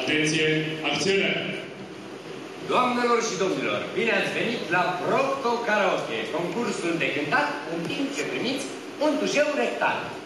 Atenție, acțiune! Doamnelor și domnilor, bine ați venit la Procto-Karaoke, concursul de cântat în timp ce primiți un tușeu rectal.